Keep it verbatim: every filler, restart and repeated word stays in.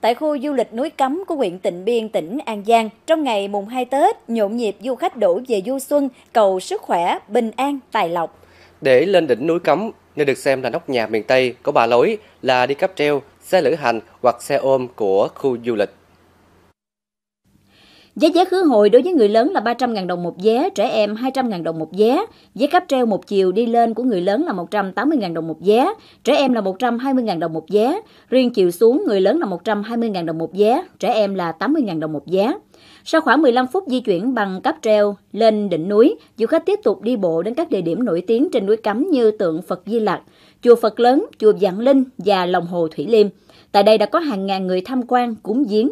Tại khu du lịch núi Cấm của huyện Tịnh Biên, tỉnh An Giang, trong ngày mùng hai Tết, nhộn nhịp du khách đổ về du xuân, cầu sức khỏe, bình an, tài lộc. Để lên đỉnh núi Cấm, nơi được xem là nóc nhà miền Tây, có ba lối là đi cáp treo, xe lữ hành hoặc xe ôm của khu du lịch. Giá vé khứ hồi đối với người lớn là ba trăm nghìn đồng một vé, trẻ em hai trăm nghìn đồng một vé. Vé cáp treo một chiều đi lên của người lớn là một trăm tám mươi nghìn đồng một vé, trẻ em là một trăm hai mươi nghìn đồng một vé. Riêng chiều xuống, người lớn là một trăm hai mươi nghìn đồng một vé, trẻ em là tám mươi nghìn đồng một vé. Sau khoảng mười lăm phút di chuyển bằng cáp treo lên đỉnh núi, du khách tiếp tục đi bộ đến các địa điểm nổi tiếng trên núi Cấm như tượng Phật Di Lặc, chùa Phật Lớn, chùa Vạn Linh và lòng hồ Thủy Liêm. Tại đây đã có hàng ngàn người tham quan, cúng giếng.